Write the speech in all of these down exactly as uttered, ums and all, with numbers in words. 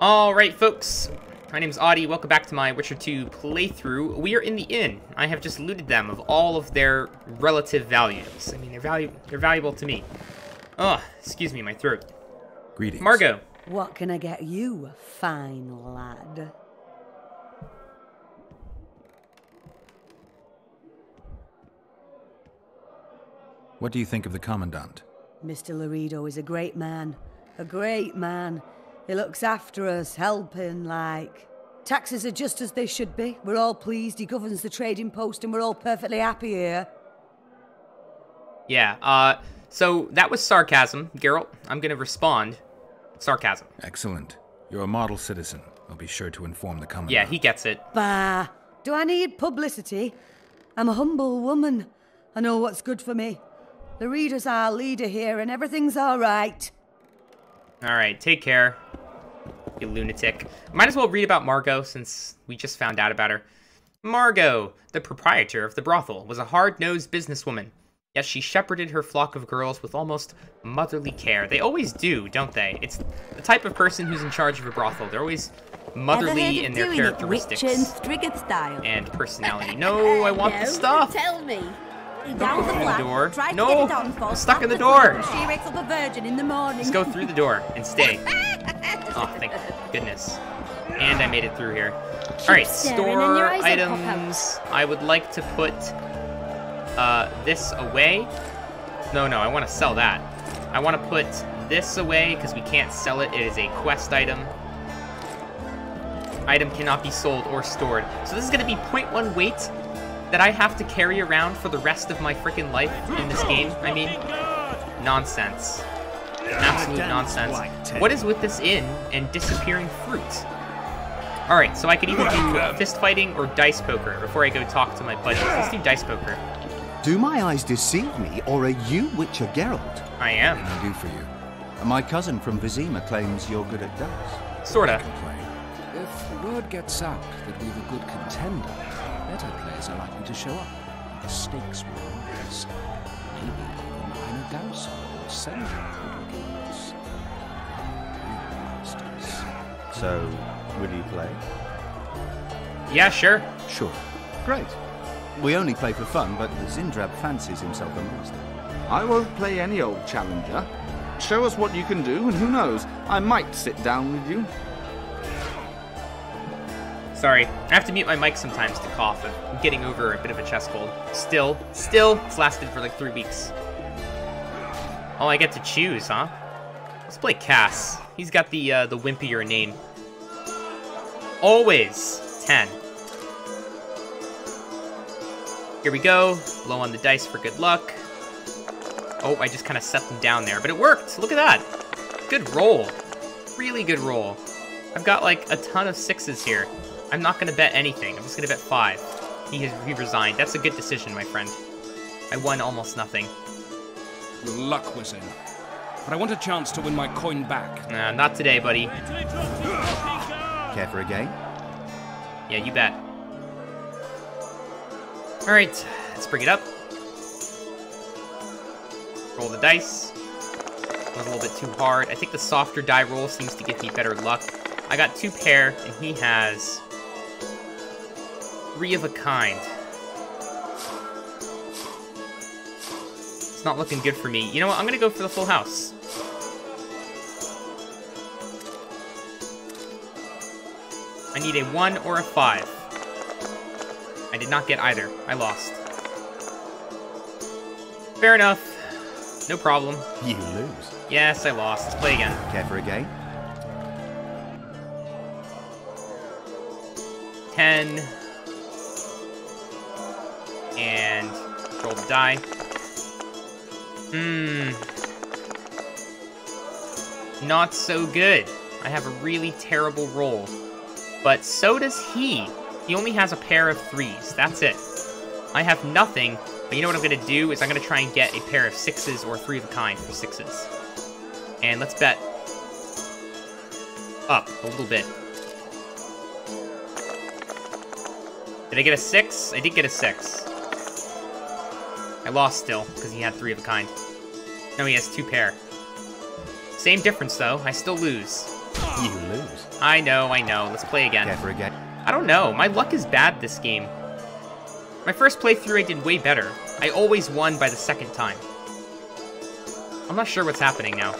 Alright folks, my name is Audie, welcome back to my Witcher two playthrough. We are in the inn. I have just looted them of all of their relative values. I mean, they're, valu they're valuable to me. Ugh, excuse me, my throat. Greetings. Margo. What can I get you, fine lad? What do you think of the Commandant? Mister Loredo is a great man. A great man. He looks after us, helping, like. Taxes are just as they should be. We're all pleased. He governs the trading post, and we're all perfectly happy here. Yeah, uh, so that was sarcasm, Geralt. I'm going to respond. Sarcasm. Excellent. You're a model citizen. I'll be sure to inform the Commandant. Yeah, he gets it. Bah. Do I need publicity? I'm a humble woman. I know what's good for me. Loredo's our leader here, and everything's all right. All right, take care. You lunatic. Might as well read about Margo since we just found out about her. Margo, the proprietor of the brothel, was a hard-nosed businesswoman. Yet she shepherded her flock of girls with almost motherly care. They always do, don't they? It's the type of person who's in charge of a brothel. They're always motherly in their characteristics and personality. No, I want no, the stuff. Tell me. Down the flat, door. Try to no, get it on, I'm stuck in the, the door. She wakes up a virgin in the morning. Just go through the door and stay. Oh, thank goodness. And I made it through here. Keep all right, store items. I would like to put uh, this away. No, no, I want to sell that. I want to put this away because we can't sell it. It is a quest item. Item cannot be sold or stored. So this is going to be point one weight. That I have to carry around for the rest of my freaking life in this game. I mean, nonsense. Absolute nonsense. What is with this inn and disappearing fruit? Alright, so I could either do fist fighting or dice poker before I go talk to my buddies. Let's do dice poker. Do my eyes deceive me, or are you Witcher Geralt? I am. What can I do for you? My cousin from Vizima claims you're good at dice. Sorta. If word gets out that we're a good contender, better players are likely to show up. The stakes will rise. Maybe even Einar Gausel or Cedric will give us. So, will you play? Yeah, sure. Sure. Great. We only play for fun, but Zindrab fancies himself a master. I won't play any old challenger. Show us what you can do, and who knows, I might sit down with you. Sorry, I have to mute my mic sometimes to cough. I'm getting over a bit of a chest cold. Still, still, it's lasted for like three weeks. Oh, I get to choose, huh? Let's play Cass. He's got the uh, the wimpier name. Always ten. Here we go. Low on the dice for good luck. Oh, I just kind of set them down there, but it worked. Look at that. Good roll. Really good roll. I've got like a ton of sixes here. I'm not going to bet anything. I'm just going to bet five. He has he resigned. That's a good decision, my friend. I won almost nothing. Your luck was in. But I want a chance to win my coin back. Nah, not today, buddy. Care for a game? Yeah, you bet. Alright, let's bring it up. Roll the dice. Was a little bit too hard. I think the softer die roll seems to give me better luck. I got two pair, and he has... Three of a kind. It's not looking good for me. You know what? I'm going to go for the full house. I need a one or a five. I did not get either. I lost. Fair enough. No problem. You lose. Yes, I lost. Let's play again. Care for a game? ten. And roll the die. Hmm. Not so good. I have a really terrible roll. But so does he. He only has a pair of threes. That's it. I have nothing. But you know what I'm going to do is I'm going to try and get a pair of sixes or three of a kind for sixes. And let's bet up a little bit. Did I get a six? I did get a six. I lost still, because he had three of a kind. No, he has two pair. Same difference, though. I still lose. You lose. I know, I know. Let's play again. Never again. I don't know. My luck is bad this game. My first playthrough, I did way better. I always won by the second time. I'm not sure what's happening now.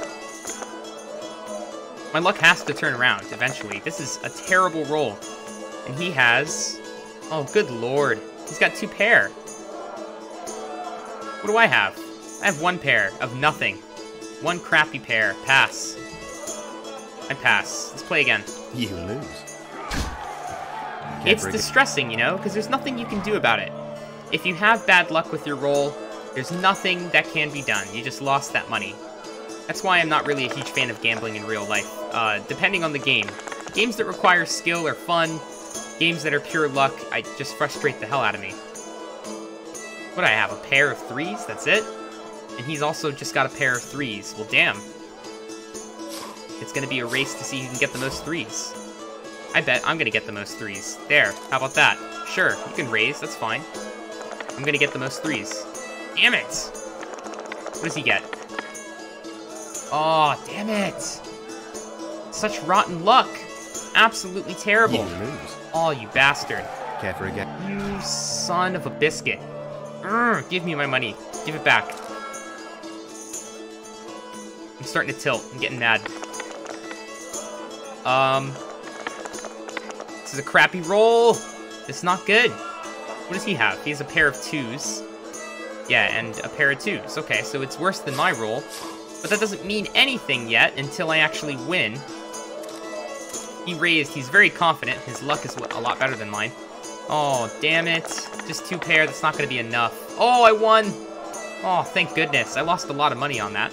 My luck has to turn around eventually. This is a terrible roll. And he has... Oh, good lord. He's got two pair. What do I have? I have one pair of nothing. One crappy pair. Pass. I pass. Let's play again. You lose. It's distressing, you know, because there's nothing you can do about it. If you have bad luck with your roll, there's nothing that can be done. You just lost that money. That's why I'm not really a huge fan of gambling in real life, uh, depending on the game. Games that require skill are fun. Games that are pure luck, I just frustrate the hell out of me. What, I have a pair of threes? That's it? And he's also just got a pair of threes. Well, damn. It's going to be a race to see who can get the most threes. I bet I'm going to get the most threes. There, how about that? Sure, you can raise, that's fine. I'm going to get the most threes. Damn it! What does he get? Aw, oh, damn it! Such rotten luck! Absolutely terrible. You lose. Oh, you bastard. Careful again. You son of a biscuit. Urgh, give me my money. Give it back. I'm starting to tilt. I'm getting mad. Um, this is a crappy roll. It's not good. What does he have? He has a pair of twos. Yeah, and a pair of twos. Okay, so it's worse than my roll, but that doesn't mean anything yet until I actually win. He raised. He's very confident. His luck is a lot better than mine. Oh, damn it. Just two pair. That's not going to be enough. Oh, I won. Oh, thank goodness. I lost a lot of money on that.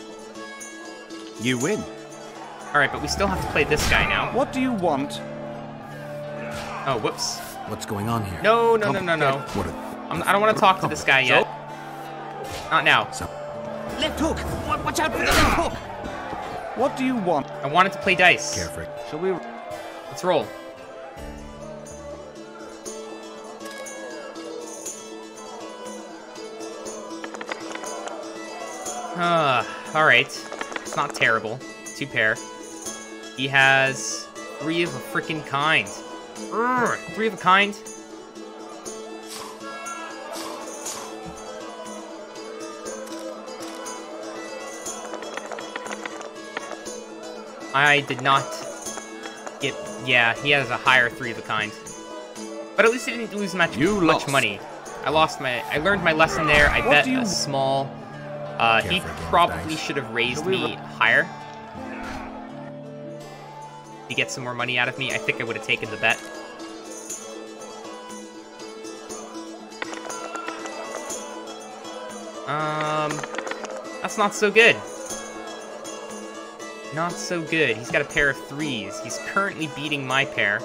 You win. All right, but we still have to play this guy now. What do you want? Oh, whoops. What's going on here? No, no, no, no, no. What a... I'm, I don't want to talk to this guy yet. Not now. So... Left hook. Watch out for the left hook. What do you want? I wanted to play dice. Careful. Shall we... Let's roll. Uh, all right. It's not terrible. Two pair. He has three of a freaking kind. Urgh, three of a kind. I did not get... Yeah, he has a higher three of a kind. But at least I didn't lose much, much money. I lost my... I learned my lesson there. I bet a small... Uh, he probably should have raised me higher. To get some more money out of me, I think I would have taken the bet. Um, that's not so good. Not so good. He's got a pair of threes. He's currently beating my pair.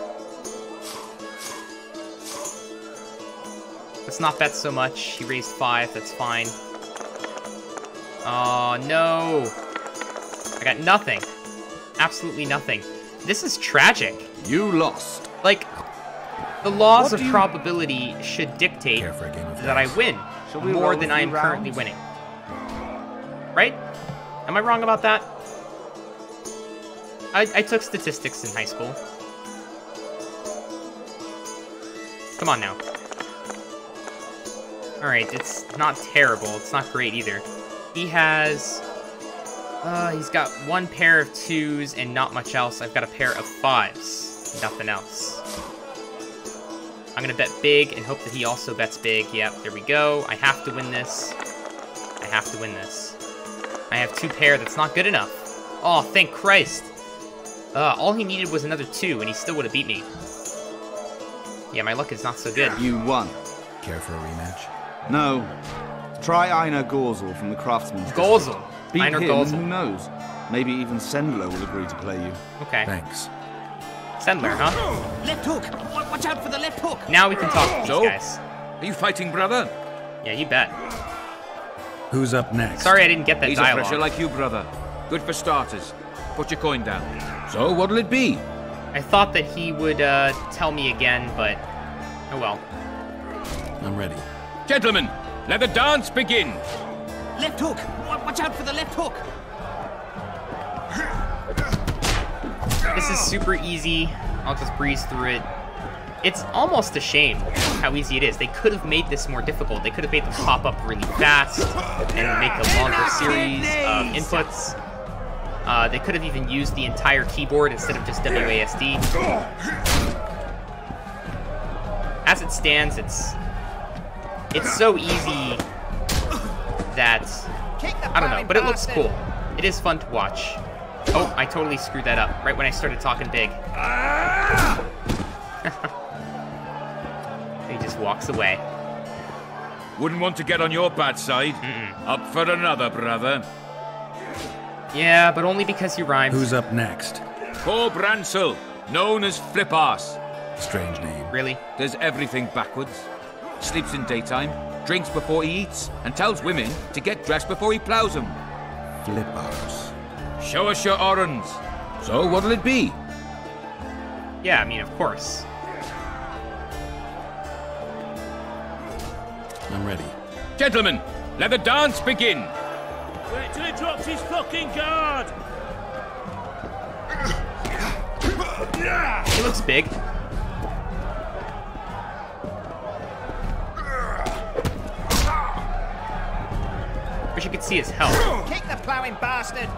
Let's not bet so much. He raised five. That's fine. Oh, no. I got nothing. Absolutely nothing. This is tragic. You lost. Like, the laws of probability should dictate that I win more than I am currently winning. Right? Am I wrong about that? I, I took statistics in high school. Come on now. Alright, it's not terrible. It's not great either. He has... Uh, he's got one pair of twos and not much else. I've got a pair of fives. Nothing else. I'm going to bet big and hope that he also bets big. Yep, there we go. I have to win this. I have to win this. I have two pair. That's not good enough. Oh, thank Christ. Uh, all he needed was another two, and he still would have beat me. Yeah, my luck is not so good. You won. Care for a rematch? No. Try Einar Gausel from the Craftsman's Gausel. Beat Einar him, Gausel. Who knows? Maybe even Sendler will agree to play you. Okay. Thanks. Sendler, huh? Left hook! Watch out for the left hook! Now we can talk to these so, guys. Are you fighting, brother? Yeah, you bet. Who's up next? Sorry I didn't get that He's dialogue. He's a fresher like you, brother. Good for starters. Put your coin down. So, what'll it be? I thought that he would uh, tell me again, but... Oh well. I'm ready. Gentlemen, let the dance begin! Left hook! Watch out for the left hook! This is super easy. I'll just breeze through it. It's almost a shame how easy it is. They could have made this more difficult. They could have made them pop up really fast and make a longer series of inputs. Uh, they could have even used the entire keyboard instead of just W A S D. As it stands, it's it's so easy that, I don't know, but it looks cool. It is fun to watch. Oh, I totally screwed that up right when I started talking big. He just walks away. Wouldn't want to get on your bad side. Mm-mm. Up for another, brother. Yeah, but only because he rhymes. Who's up next? Paul Bransell, known as Flip-Ass. Strange name. Really? Does everything backwards. Sleeps in daytime, drinks before he eats, and tells women to get dressed before he plows them. Flip-Ass. Show us your orange. So what'll it be? Yeah, I mean, of course. I'm ready. Gentlemen, let the dance begin. Wait till he drops his fucking guard! He looks big. Wish you could see his health. Kick the plowing bastard!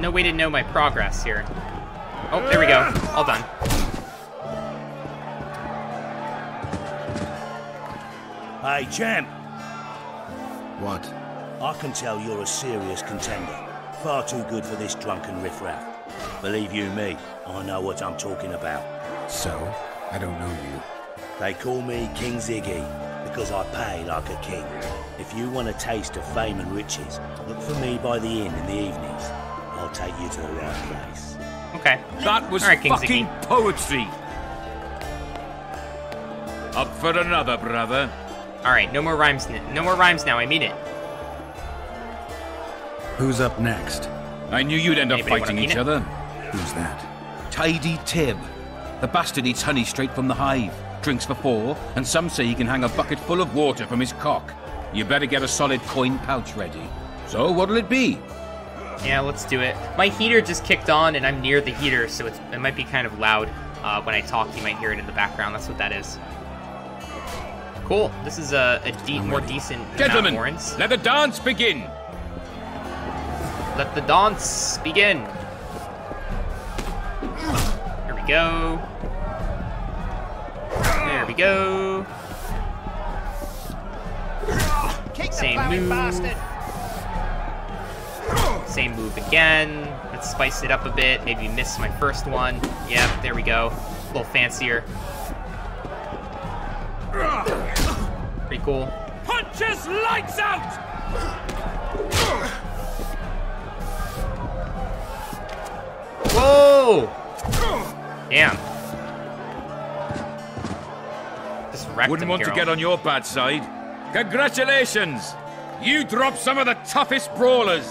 No way to know my progress here. Oh, there we go. All done. Hey, champ. What? I can tell you're a serious contender. Far too good for this drunken riffraff. Believe you me, I know what I'm talking about. So? I don't know you. They call me King Ziggy, because I pay like a king. If you want a taste of fame and riches, look for me by the inn in the evenings. I'll take you to the right place. Okay. That was right, fucking Ziggy. Poetry! Up for another, brother. All right, no more rhymes. No more rhymes now. I mean it. Who's up next? I knew you'd end Anybody up fighting each it? other. Who's that? Tidy Tib. The bastard eats honey straight from the hive, drinks for four, and some say he can hang a bucket full of water from his cock. You better get a solid coin pouch ready. So what'll it be? Yeah, let's do it. My heater just kicked on, and I'm near the heater, so it's, it might be kind of loud uh, when I talk. You might hear it in the background. That's what that is. Cool. This is a, a de more decent Gentlemen, amount of let the dance begin! Let the dance begin! Here we go. There we go. Kick Same the move. Bastard. Same move again. Let's spice it up a bit. Maybe miss my first one. Yep, there we go. A little fancier. Pretty cool. Punches lights out. Whoa! Damn. Just wrecked Wouldn't him, want Geralt. to get on your bad side. Congratulations! You dropped some of the toughest brawlers.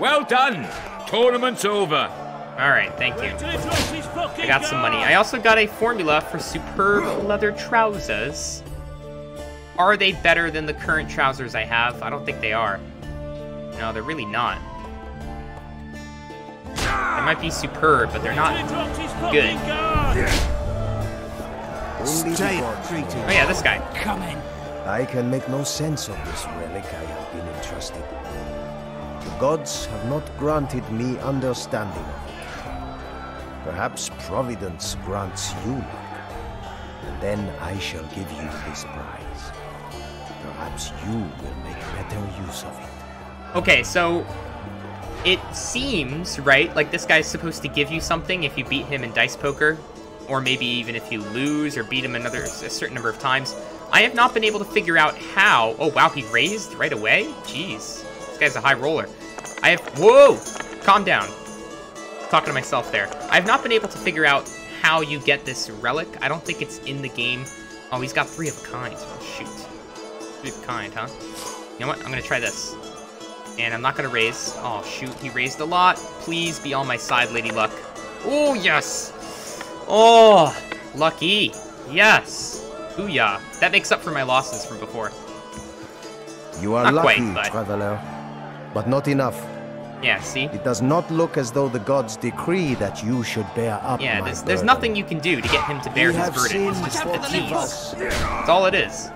Well done. Tournament's over. All right, thank you. I got some money. I also got a formula for superb leather trousers. Are they better than the current trousers I have? I don't think they are. No, they're really not. They might be superb, but they're not good. Oh yeah, this guy. Come in. I can make no sense of this relic I have been entrusted. The gods have not granted me understanding. Perhaps Providence grants you luck, and then I shall give you this prize. Perhaps you will make better use of it. Okay, so it seems, right, like this guy's supposed to give you something if you beat him in dice poker, or maybe even if you lose or beat him another a certain number of times. I have not been able to figure out how. Oh, wow, he raised right away? Jeez, this guy's a high roller. I have, whoa, calm down. Talking to myself there. I've not been able to figure out how you get this relic. I don't think it's in the game. Oh, he's got three of a kind. Oh, shoot. Three of a kind, huh? You know what? I'm going to try this. And I'm not going to raise. Oh, shoot. He raised a lot. Please be on my side, Lady Luck. Oh, yes. Oh, lucky. Yes. Booyah. That makes up for my losses from before. You are not lucky, quite, but... traveler, but not enough. Yeah, see? It does not look as though the gods decree that you should bear up. Yeah, my there's, there's nothing you can do to get him to bear we his burden. It's just a tease. That's all it is.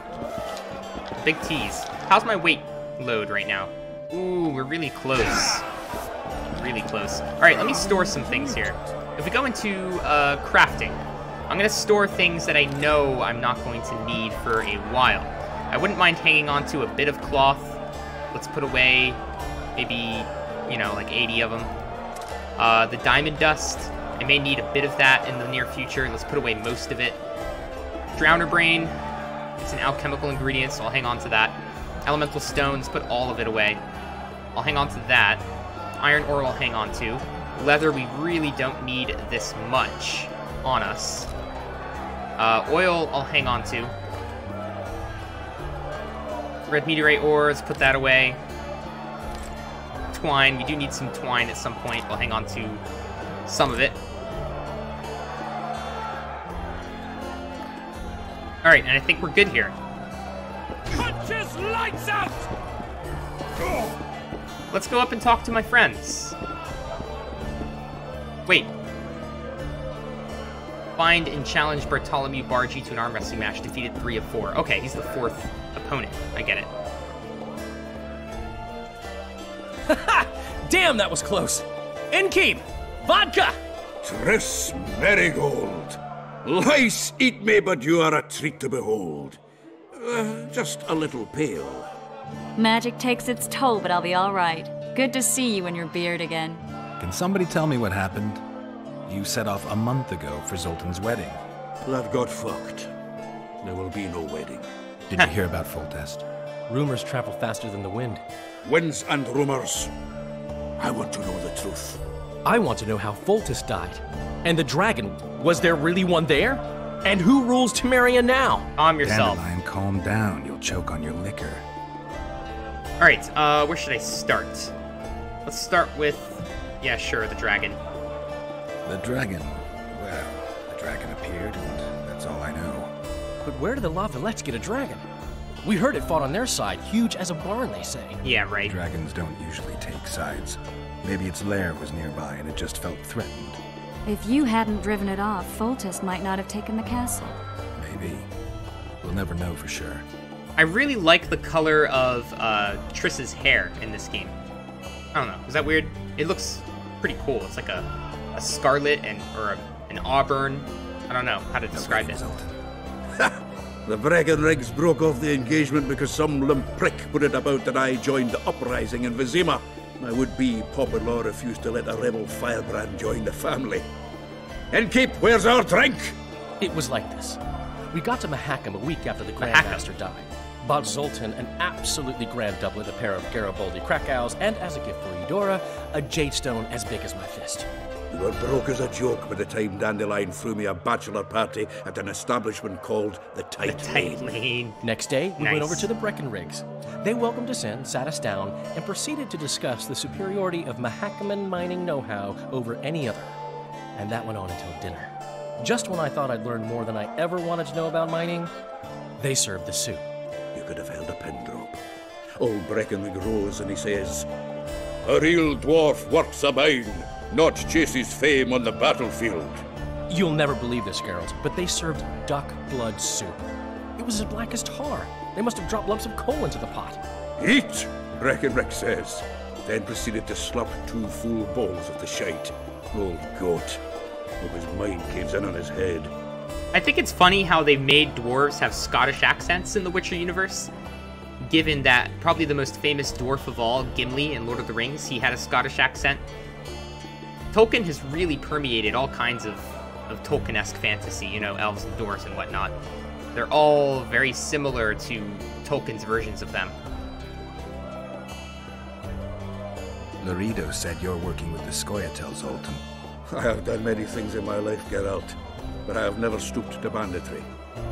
Big tease. How's my weight load right now? Ooh, we're really close. Really close. Alright, let me store some things here. If we go into uh, crafting, I'm going to store things that I know I'm not going to need for a while. I wouldn't mind hanging on to a bit of cloth. Let's put away maybe, you know, like eighty of them. Uh, the diamond dust, I may need a bit of that in the near future. Let's put away most of it. Drowner brain, it's an alchemical ingredient, so I'll hang on to that. Elemental stones, put all of it away. I'll hang on to that. Iron ore I'll hang on to. Leather, we really don't need this much on us. Uh, oil, I'll hang on to. Red meteorite ore, let's put that away. Twine, we do need some twine at some point. I'll hang on to some of it. Alright, and I think we're good here. Punches lights out! Let's go up and talk to my friends. Wait. Find and challenge Bartholomew Bargy to an arm wrestling match. Defeated three of four. Okay, he's the fourth opponent. I get it. Damn, that was close. Innkeep! Vodka! Triss Merigold. Lice eat me, but you are a treat to behold. Uh, just a little pale. Magic takes its toll, but I'll be all right. Good to see you in your beard again. Can somebody tell me what happened? You set off a month ago for Zoltan's wedding. That got fucked. There will be no wedding. Did you hear about Foltest? Rumors travel faster than the wind. Winds and rumors. I want to know the truth. I want to know how Foltest died. And the dragon, was there really one there? And who rules Temeria now? Calm yourself. Dandelion, calm down. You'll choke on your liquor. Alright, uh, where should I start? Let's start with... Yeah, sure, the dragon. The dragon? Well, the dragon appeared, and that's all I know. But where did the Lavalettes get a dragon? We heard it fought on their side, huge as a barn, they say. Yeah, right. Dragons don't usually take sides. Maybe its lair was nearby, and it just felt threatened. If you hadn't driven it off, Foltest might not have taken the castle. Maybe. We'll never know for sure. I really like the color of uh, Triss's hair in this game. I don't know. Is that weird? It looks pretty cool. It's like a... A scarlet and or a, an auburn. I don't know how to describe it. The Brackenricks broke off the engagement because some limp prick put it about that I joined the uprising in Vizima. My would-be pauper law refused to let a rebel firebrand join the family. Innkeep, where's our drink? It was like this. We got to Mahakam a week after the Grandmaster died. Bought Zoltan an absolutely grand doublet, a pair of Garibaldi Krakows, and as a gift for Eudora, a jade stone as big as my fist. We were broke as a joke by the time Dandelion threw me a bachelor party at an establishment called the Tight, the Tight Lane. Lane. Next day, we nice. went over to the Brackenricks. They welcomed us in, sat us down, and proceeded to discuss the superiority of Mahakaman mining know-how over any other. And that went on until dinner. Just when I thought I'd learned more than I ever wanted to know about mining, they served the soup. You could have held a pin drop. Old Brackenrick rose and he says, "A real dwarf works a mine, not chases fame on the battlefield." You'll never believe this, Geralt, but they served duck blood soup. It was as black as tar. They must have dropped lumps of coal into the pot. "Eat," Brackenrick says, then proceeded to slop two full bowls of the shite. Old goat. Hope his mind caves in on his head. I think it's funny how they made dwarves have Scottish accents in the Witcher universe, given that probably the most famous dwarf of all, Gimli in Lord of the Rings, he had a Scottish accent. Tolkien has really permeated all kinds of, of Tolkien-esque fantasy, you know, elves and dwarves and whatnot. They're all very similar to Tolkien's versions of them. Loredo said you're working with the Scoia'tael, Zoltan. I have done many things in my life, Geralt, but I have never stooped to banditry.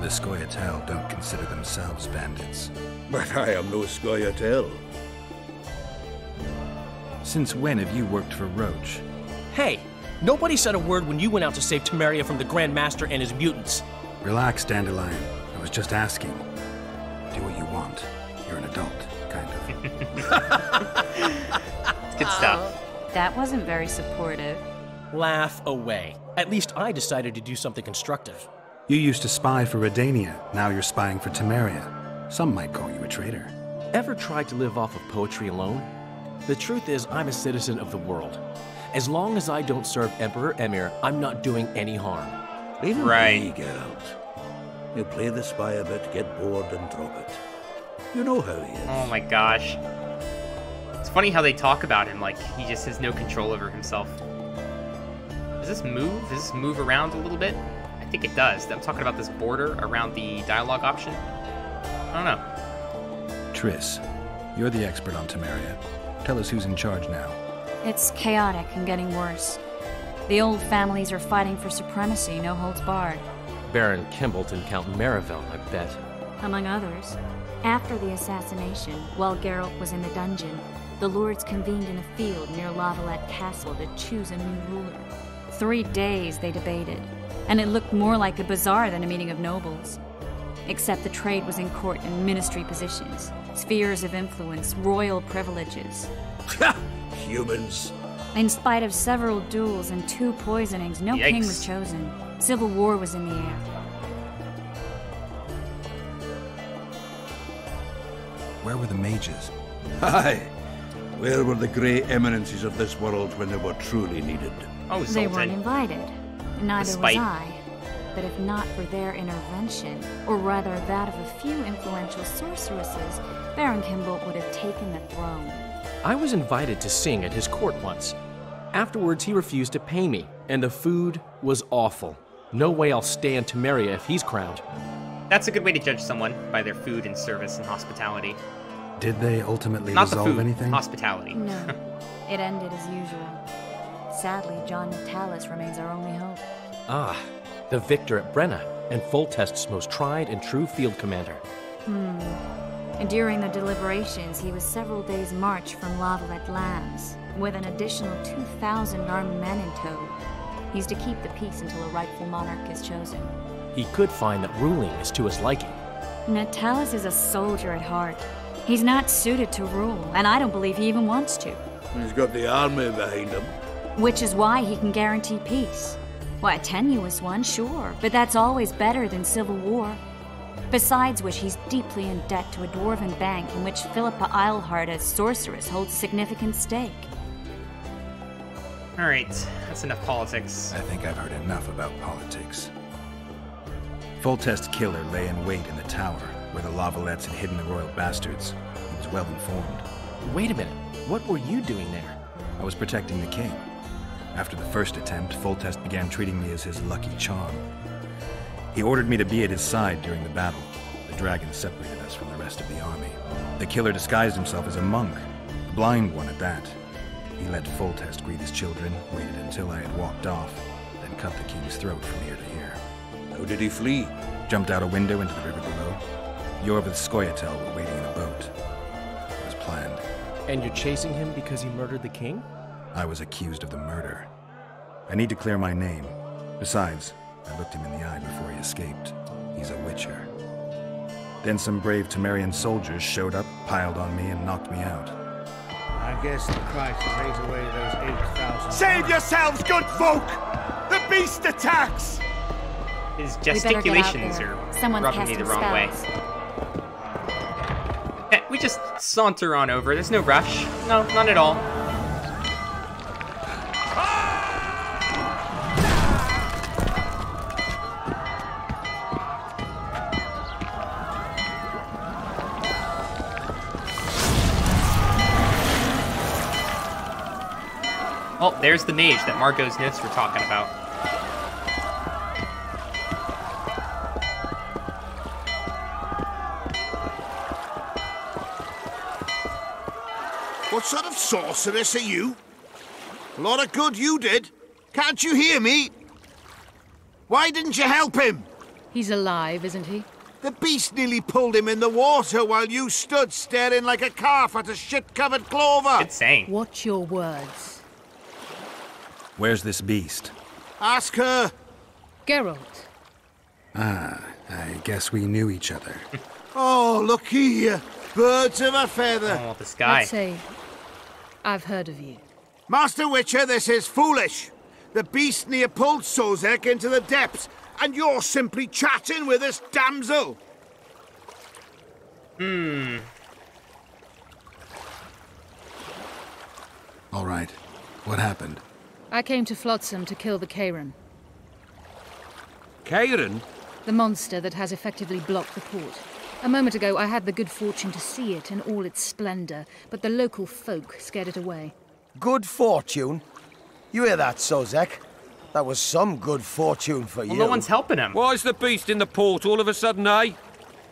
The Scoia'tael don't consider themselves bandits. But I am no Scoia'tael. Since when have you worked for Roche? Hey, nobody said a word when you went out to save Temeria from the Grand Master and his mutants. Relax, Dandelion. I was just asking. Do what you want. You're an adult, kind of. It's good stuff. That wasn't very supportive. Laugh away. At least I decided to do something constructive. You used to spy for Redania. Now you're spying for Temeria. Some might call you a traitor. Ever tried to live off of poetry alone? The truth is, I'm a citizen of the world. As long as I don't serve Emperor Emir, I'm not doing any harm. Leave it be, Geralt. You play the spy a bit, get bored, and drop it. You know how he is. Oh my gosh. It's funny how they talk about him, like he just has no control over himself. Does this move? Does this move around a little bit? I think it does. I'm talking about this border around the dialogue option. I don't know. Triss, you're the expert on Temeria. Tell us who's in charge now. It's chaotic and getting worse. The old families are fighting for supremacy, no holds barred. Baron Kimbleton, Count Merivale, I bet. Among others. After the assassination, while Geralt was in the dungeon, the lords convened in a field near Lavalette Castle to choose a new ruler. Three days they debated, and it looked more like a bazaar than a meeting of nobles. Except the trade was in court and ministry positions, spheres of influence, royal privileges. Ha! Humans. In spite of several duels and two poisonings, no Yikes. King was chosen. Civil war was in the air. Where were the mages? Aye. Where were the grey eminences of this world when they were truly needed? Oh, Zoltan. They weren't invited. Neither Despite. was I. But if not for their intervention, or rather that of a few influential sorceresses, Baron Kimbleton would have taken the throne. I was invited to sing at his court once. Afterwards, he refused to pay me, and the food was awful. No way I'll stay in Temeria if he's crowned. That's a good way to judge someone, by their food and service and hospitality. Did they ultimately Not resolve the food, anything? Hospitality. No. It ended as usual. Sadly, John Natalis remains our only hope. Ah, the victor at Brenna, and Foltest's most tried and true field commander. Hmm. And during the deliberations, he was several days' march from Lavalette lands, with an additional two thousand armed men in tow. He's to keep the peace until a rightful monarch is chosen. He could find that ruling is to his liking. Natalis is a soldier at heart. He's not suited to rule, and I don't believe he even wants to. He's got the army behind him. Which is why he can guarantee peace. Why, a tenuous one, sure, but that's always better than civil war. Besides which, he's deeply in debt to a dwarven bank in which Philippa Eilhart as sorceress holds significant stake. All right, that's enough politics. I think I've heard enough about politics. Foltest's killer lay in wait in the tower, where the Lavalettes had hidden the royal bastards. He was well informed. Wait a minute, what were you doing there? I was protecting the king. After the first attempt, Foltest began treating me as his lucky charm. He ordered me to be at his side during the battle. The dragon separated us from the rest of the army. The killer disguised himself as a monk, a blind one at that. He let Foltest greet his children, waited until I had walked off, then cut the king's throat from ear to ear. How did he flee? Jumped out a window into the river below. Yorb and Scoia'tael were waiting in a boat. It was planned. And you're chasing him because he murdered the king? I was accused of the murder. I need to clear my name. Besides, I looked him in the eye before he escaped. He's a witcher. Then some brave Temerian soldiers showed up, piled on me, and knocked me out. I guess the Christ takes away those eight thousand... Save yourselves, good folk! The beast attacks! His gesticulations are rubbing me the wrong spells. way. Hey, we just saunter on over. There's no rush. No, none at all. Oh, there's the mage that Margo's notes were talking about. What sort of sorceress are you? A lot of good you did. Can't you hear me? Why didn't you help him? He's alive, isn't he? The beast nearly pulled him in the water while you stood staring like a calf at a shit-covered clover. Good saying. Watch your words. Where's this beast? Ask her. Geralt. Ah, I guess we knew each other. Oh, look here. Birds of a feather. Oh, this guy. I'd say I've heard of you. Master Witcher, this is foolish. The beast near pulled Sozek into the depths, and you're simply chatting with this damsel. Hmm. All right. What happened? I came to Flotsam to kill the Kayran. Kayran? The monster that has effectively blocked the port. A moment ago, I had the good fortune to see it in all its splendor, but the local folk scared it away. Good fortune? You hear that, Sozek? That was some good fortune for well, you. Well, no one's helping him. Why's the beast in the port all of a sudden, eh?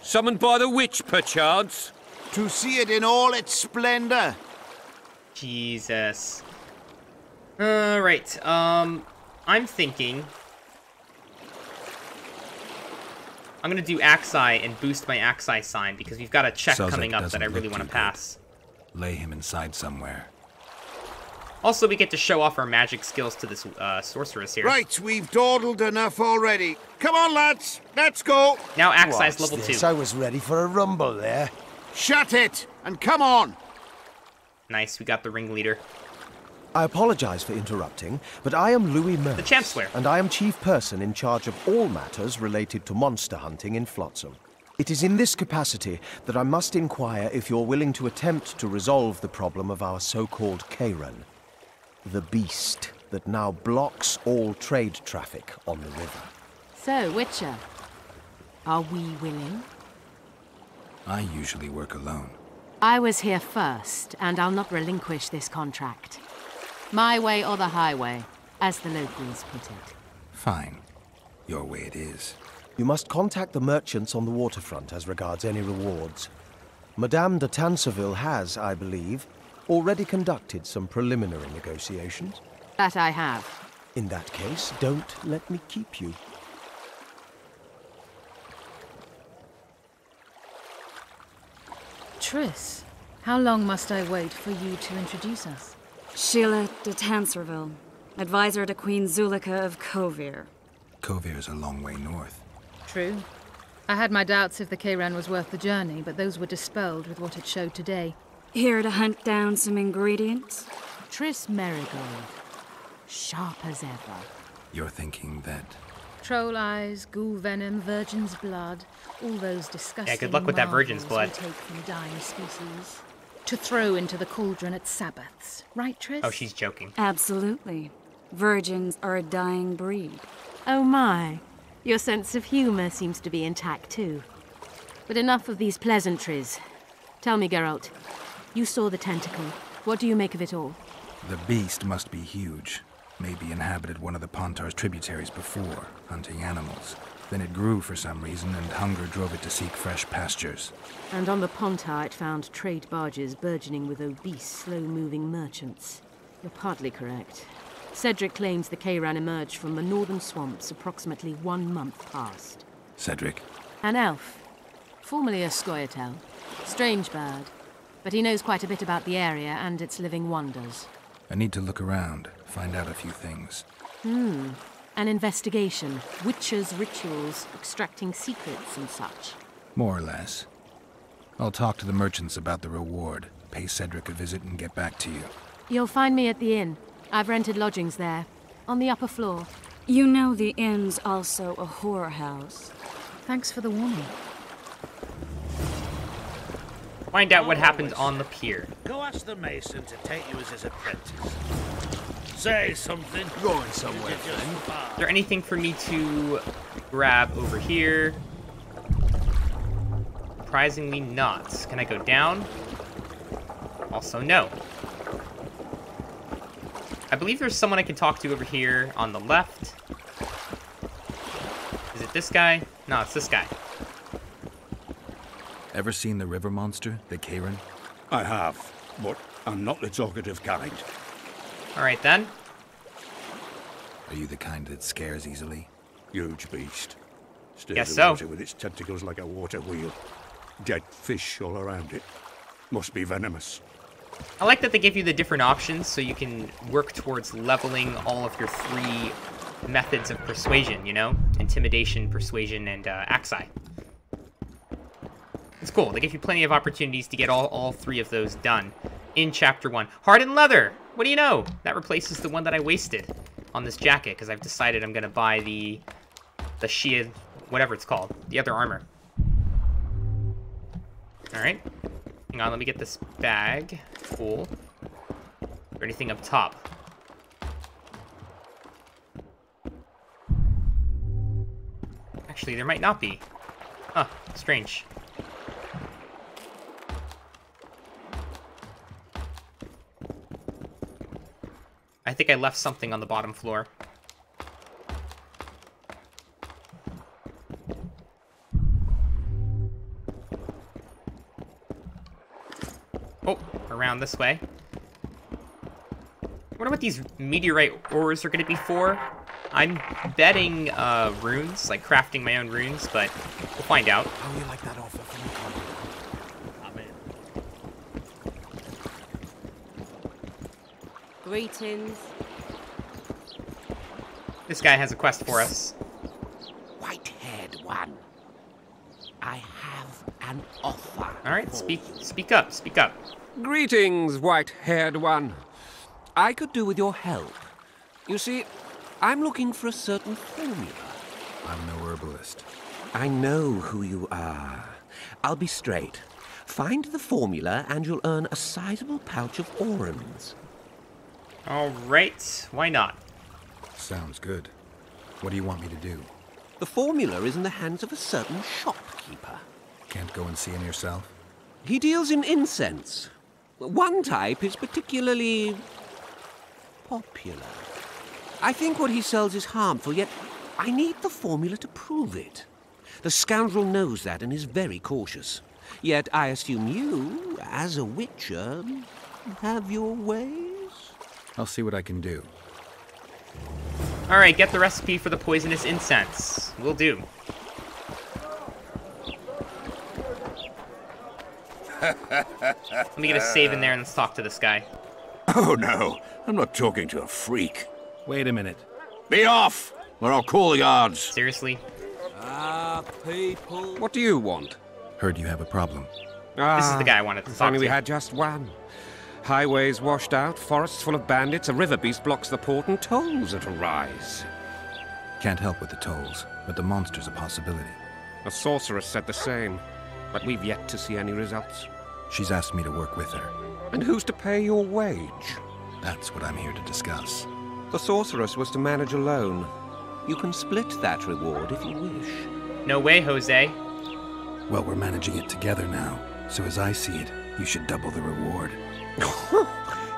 Summoned by the witch, perchance? To see it in all its splendor. Jesus. Alright, um, I'm thinking... I'm gonna do Axi and boost my Axi sign, because we've got a check Sozek coming up that I really want to pass. Good. Lay him inside somewhere. Also, we get to show off our magic skills to this uh, sorceress here. Right, we've dawdled enough already. Come on, lads, let's go. Now Axi's level this? two. I was ready for a rumble there. Shut it, and come on. Nice, we got the ringleader. I apologize for interrupting, but I am Louis Mertz, the Chancellor, and I am chief person in charge of all matters related to monster hunting in Flotsam. It is in this capacity that I must inquire if you're willing to attempt to resolve the problem of our so-called Kayran, the beast that now blocks all trade traffic on the river. So, Witcher, are we willing? I usually work alone. I was here first, and I'll not relinquish this contract. My way or the highway, as the locals put it. Fine. Your way it is. You must contact the merchants on the waterfront as regards any rewards. Madame de Tancarville has, I believe, already conducted some preliminary negotiations. That I have. In that case, don't let me keep you. Triss, how long must I wait for you to introduce us? Sheala de Tancarville, advisor to Queen Zulika of Kovir. Kovir's a long way north. True. I had my doubts if the Kayran was worth the journey, but those were dispelled with what it showed today. Here to hunt down some ingredients? Triss Merigold. Sharp as ever. You're thinking that... Troll eyes, ghoul venom, virgin's blood, all those disgusting... Yeah, good luck with that virgin's blood. ...take from dying species. To throw into the cauldron at Sabbaths. Right, Triss? Oh, she's joking. Absolutely. Virgins are a dying breed. Oh my. Your sense of humor seems to be intact too. But enough of these pleasantries. Tell me, Geralt. You saw the tentacle. What do you make of it all? The beast must be huge. Maybe inhabited one of the Pontar's tributaries before, hunting animals. Then it grew for some reason, and hunger drove it to seek fresh pastures. And on the Pontar, it found trade barges burgeoning with obese, slow-moving merchants. You're partly correct. Cedric claims the Kayran emerged from the northern swamps approximately one month past. Cedric? An elf. Formerly a Scoia'tael. Strange bird. But he knows quite a bit about the area and its living wonders. I need to look around, find out a few things. Hmm. An investigation, witches' rituals, extracting secrets and such. More or less. I'll talk to the merchants about the reward, pay Cedric a visit and get back to you. You'll find me at the inn. I've rented lodgings there, on the upper floor. You know the inn's also a whorehouse. Thanks for the warning. Find out what happens on the pier. Go ask the mason to take you as his apprentice. Say something. Going somewhere. Is there anything for me to grab over here? Surprisingly not. Can I go down? Also no. I believe there's someone I can talk to over here on the left. Is it this guy? No, it's this guy. Ever seen the river monster, the Kayran? I have, but I'm not the talkative kind. All right, then. Are you the kind that scares easily? Huge beast. Stirs Guess the water so. With its tentacles like a water wheel. Dead fish all around it. Must be venomous. I like that they give you the different options, so you can work towards leveling all of your three methods of persuasion, you know? Intimidation, persuasion, and uh, Axi. It's cool. They give you plenty of opportunities to get all, all three of those done in Chapter one. Hardened Leather! What do you know? That replaces the one that I wasted on this jacket, because I've decided I'm going to buy the the shield, whatever it's called, the other armor. All right. Hang on, let me get this bag full. Or anything up top. Actually, there might not be. Huh, strange. I think I left something on the bottom floor. Oh, around this way. I wonder what these meteorite ores are going to be for. I'm betting uh, runes, like crafting my own runes, but we'll find out. How do you like that offer from the company? Greetings. This guy has a quest for us. White-haired one. I have an offer. All right, speak, speak up, speak up. Greetings, white-haired one. I could do with your help. You see, I'm looking for a certain formula. I'm no herbalist. I know who you are. I'll be straight. Find the formula and you'll earn a sizable pouch of orans. All right, why not? Sounds good. What do you want me to do? The formula is in the hands of a certain shopkeeper. Can't go and see him yourself? He deals in incense. One type is particularly popular. I think what he sells is harmful, yet I need the formula to prove it. The scoundrel knows that and is very cautious. Yet I assume you, as a witcher, have your way? I'll see what I can do. All right, get the recipe for the poisonous incense. Will do. Let me get a save in there and let's talk to this guy. Oh, no. I'm not talking to a freak. Wait a minute. Be off, or I'll call the guards. Seriously? Ah, people. What do you want? Heard you have a problem. Ah, this is the guy I wanted to talk to. If only we had just one. Highways washed out, forests full of bandits, a river beast blocks the port, and tolls are to rise. Can't help with the tolls, but the monster's a possibility. A sorceress said the same, but we've yet to see any results. She's asked me to work with her. And who's to pay your wage? That's what I'm here to discuss. The sorceress was to manage alone. You can split that reward if you wish. No way, Jose. Well, we're managing it together now, so as I see it, you should double the reward.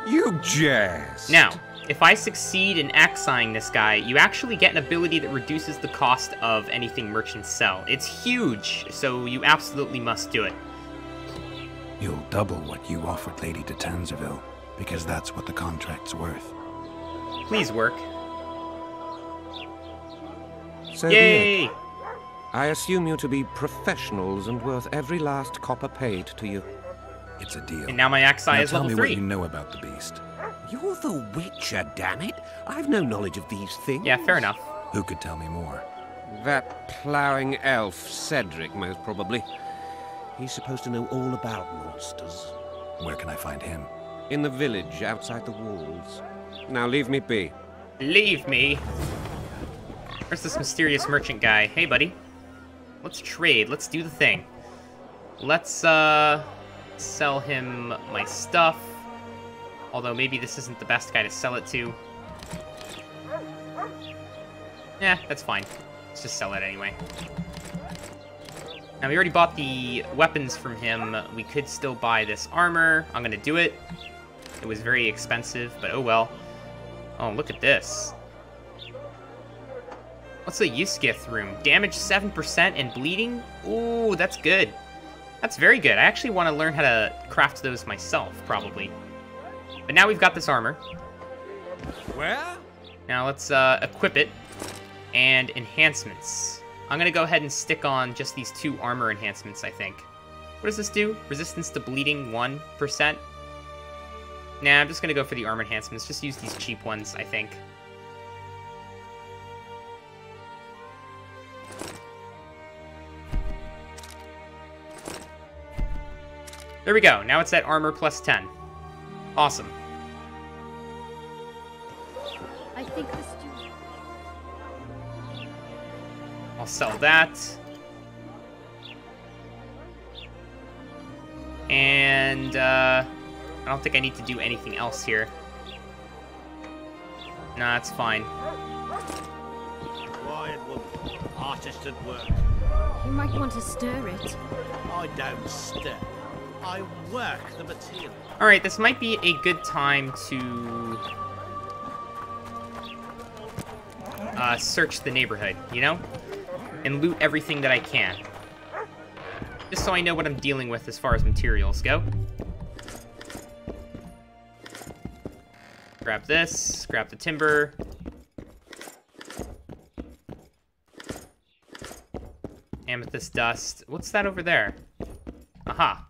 You jest. Now, if I succeed in axing this guy, you actually get an ability that reduces the cost of anything merchants sell. It's huge, so you absolutely must do it. You'll double what you offered Lady de Tancarville, because that's what the contract's worth. Please work. So yay! I assume you to be professionals and worth every last copper paid to you. It's a deal. And now my axe eye is level three. Tell me what you know about the beast. You're the Witcher, damn it! I've no knowledge of these things. Yeah, fair enough. Who could tell me more? That ploughing elf, Cedric, most probably. He's supposed to know all about monsters. Where can I find him? In the village outside the walls. Now leave me be. Leave me? Where's this mysterious merchant guy? Hey, buddy. Let's trade. Let's do the thing. Let's, uh... sell him my stuff. Although maybe this isn't the best guy to sell it to. Yeah, that's fine. Let's just sell it anyway. Now, we already bought the weapons from him. We could still buy this armor. I'm gonna do it. It was very expensive, but oh well. Oh, look at this. What's the Uskith room? Damage seven percent and bleeding? Ooh, that's good. That's very good. I actually want to learn how to craft those myself, probably. But now we've got this armor. Where? Now let's uh, equip it. And enhancements. I'm going to go ahead and stick on just these two armor enhancements, I think. What does this do? Resistance to bleeding, one percent. Nah, I'm just going to go for the armor enhancements. Just use these cheap ones, I think. There we go. Now it's at armor plus ten. Awesome. I'll sell that. And uh, I don't think I need to do anything else here. Nah, it's fine. Quiet woman, artist at work. You might want to stir it. I don't stir. I work the material. All right, this might be a good time to uh, search the neighborhood, you know, and loot everything that I can, just so I know what I'm dealing with as far as materials go. Grab this. Grab the timber. Amethyst dust. What's that over there? Aha.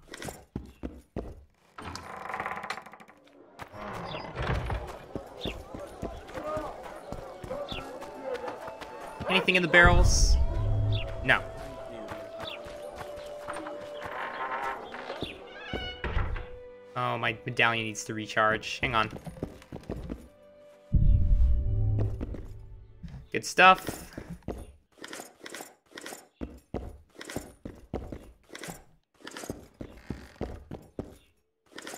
Anything in the barrels? No. Oh, my medallion needs to recharge. Hang on. Good stuff.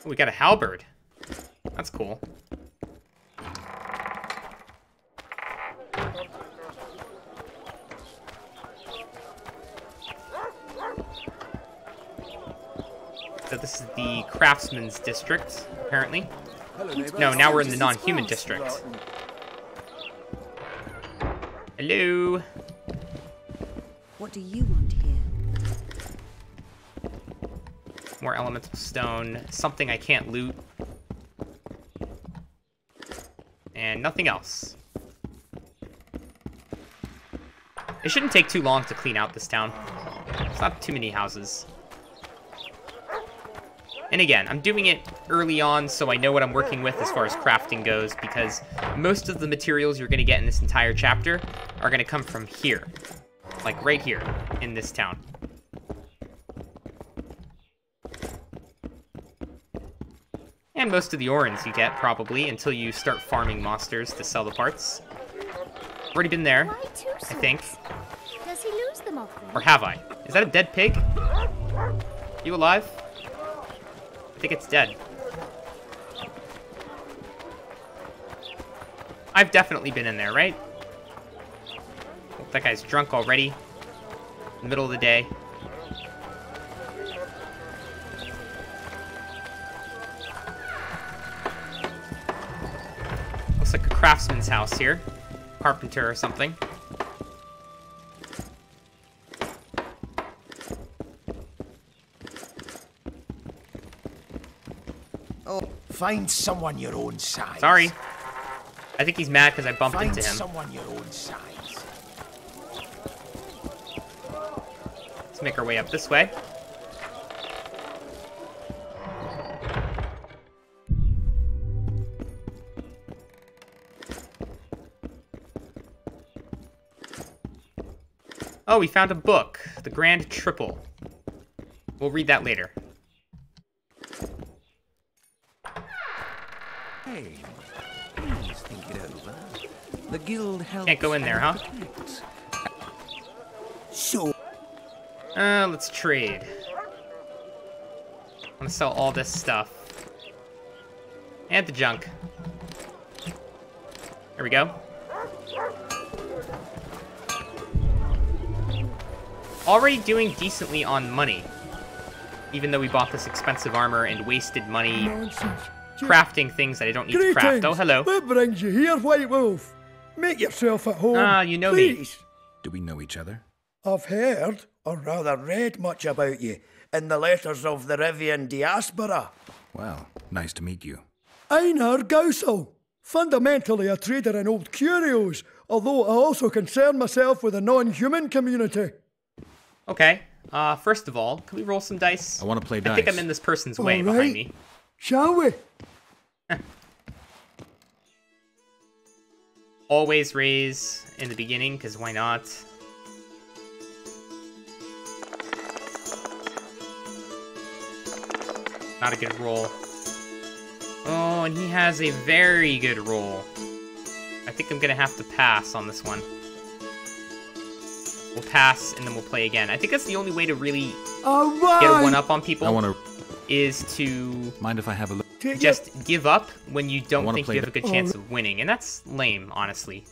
We got a halberd. That's cool. So this is the craftsman's district, apparently. No, now we're in the non-human district. Hello. What do you want here? More elemental stone. Something I can't loot. And nothing else. It shouldn't take too long to clean out this town. It's not too many houses. And again, I'm doing it early on so I know what I'm working with as far as crafting goes, because most of the materials you're going to get in this entire chapter are going to come from here. Like right here in this town. And most of the orans you get, probably, until you start farming monsters to sell the parts. Already been there, I think. Does he lose them all? Or have I? Is that a dead pig? You alive? I think it's dead. I've definitely been in there, right? That guy's drunk already. In the middle of the day. Looks like a craftsman's house here. Carpenter or something. Find someone your own size. Sorry. I think he's mad because I bumped Find into him. Someone your own size. Let's make our way up this way. Oh, we found a book. The Grand Triple. We'll read that later. The guild can't go in there, huh? So, uh, let's trade. I'm gonna sell all this stuff and the junk. There we go. Already doing decently on money, even though we bought this expensive armor and wasted money crafting things that I don't need Greetings. to craft. Oh, hello. What brings you here, White Wolf? Make yourself at home. Ah, you know please. me. Do we know each other? I've heard, or rather read much about you, in the letters of the Rivian diaspora. Well, nice to meet you. Einar Gausel, fundamentally a trader in old curios, although I also concern myself with the non-human community. Okay, uh, first of all, can we roll some dice? I want to play dice. I think I'm in this person's way right. behind me. Shall we? Always raise in the beginning, because why not? Not a good roll. Oh, and he has a very good roll. I think I'm going to have to pass on this one. We'll pass, and then we'll play again. I think that's the only way to really oh, right. get a one-up on people. I want to... is to... Mind if I have a look? Just give up when you don't think you have a good chance of winning. And that's lame, honestly.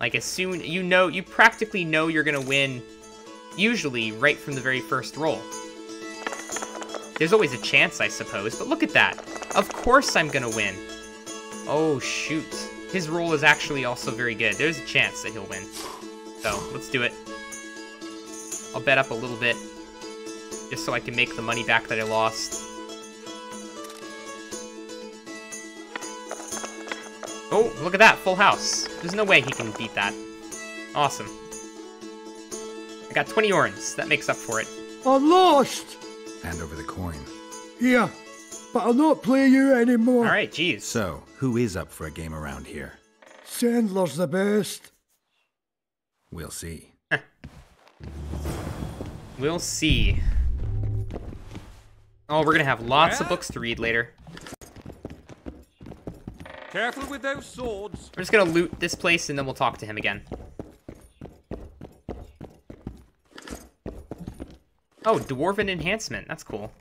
Like, as soon... You know... You practically know you're going to win, usually, right from the very first roll. There's always a chance, I suppose, but look at that. Of course I'm going to win. Oh, shoot. His roll is actually also very good. There's a chance that he'll win. So, let's do it. I'll bet up a little bit, just so I can make the money back that I lost. Oh, look at that, full house. There's no way he can beat that. Awesome. I got twenty orns, that makes up for it. I lost! Hand over the coin. Yeah, but I'll not play you anymore. Alright, geez. So, who is up for a game around here? Sandler's the best. We'll see. We'll see. Oh, we're gonna have lots yeah. of books to read later. Careful with those swords. We're just gonna loot this place and then we'll talk to him again. Oh, Dwarven Enhancement. That's cool.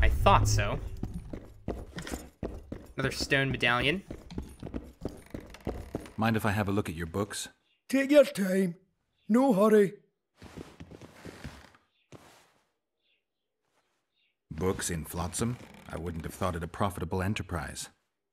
I thought so. Another stone medallion. Mind if I have a look at your books? Take your time. No hurry. Books in Flotsam? I wouldn't have thought it a profitable enterprise.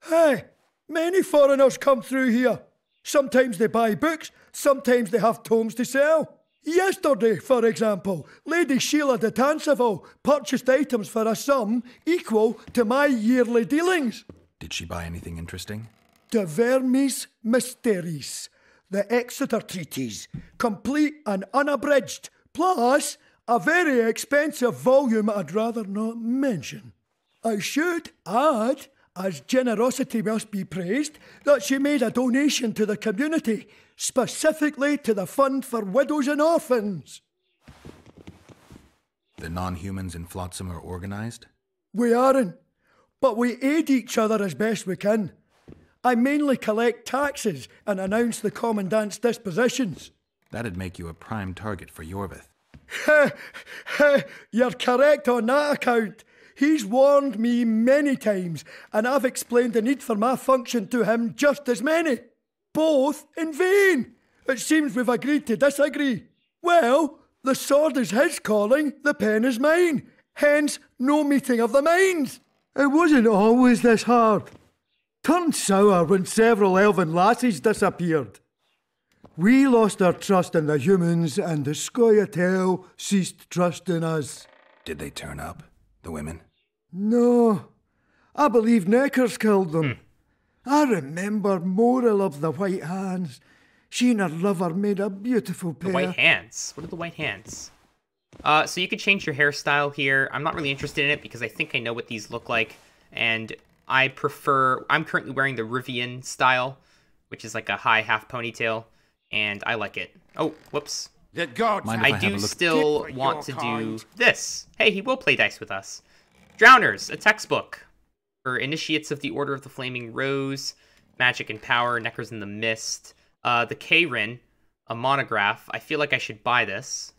Hey, many foreigners come through here. Sometimes they buy books, sometimes they have tomes to sell. Yesterday, for example, Lady Sheala de Tancarville purchased items for a sum equal to my yearly dealings. Did she buy anything interesting? De Vermis Mysteries, the Exeter Treatise, complete and unabridged, plus a very expensive volume I'd rather not mention. I should add, as generosity must be praised, that she made a donation to the community, specifically to the Fund for Widows and Orphans. The non-humans in Flotsam are organized? We aren't. But we aid each other as best we can. I mainly collect taxes and announce the Commandant's dispositions. That'd make you a prime target for Yorvith. You're correct on that account. He's warned me many times, and I've explained the need for my function to him just as many. Both in vain. It seems we've agreed to disagree. Well, the sword is his calling, the pen is mine. Hence, no meeting of the minds. It wasn't always this hard. Turned sour when several elven lassies disappeared. We lost our trust in the humans and the Scoia'tael ceased trusting us. Did they turn up, the women? No. I believe Necker's killed them. Hmm. I remember Morel of the White Hands. She and her lover made a beautiful pair. The White Hands? What are the White Hands? Uh, so you could change your hairstyle here. I'm not really interested in it because I think I know what these look like. And I prefer... I'm currently wearing the Rivian style, which is like a high half ponytail. And I like it. Oh, whoops. I do still want to do this. Hey, he will play dice with us. Drowners, a textbook. For initiates of the Order of the Flaming Rose, Magic and Power, Neckers in the Mist. Uh, the Kayran, a monograph. I feel like I should buy this.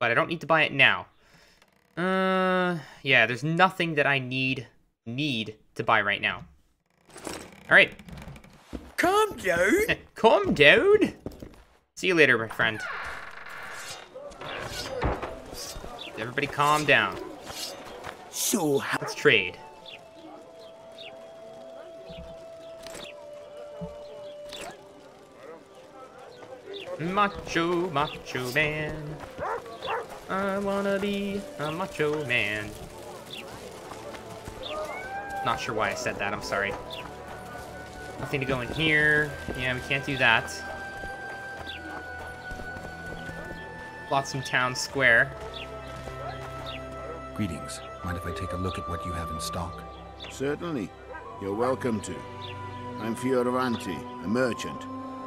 But I don't need to buy it now. Uh, yeah, there's nothing that I need need to buy right now. All right. Calm down. Calm down. See you later, my friend. Everybody, calm down. So let's trade. Macho, macho man. I wanna be a macho man. Not sure why I said that, I'm sorry. Nothing to go in here. Yeah, we can't do that. Flotsam Town Square. Greetings. Mind if I take a look at what you have in stock? Certainly. You're welcome to. I'm Fioravanti, a merchant.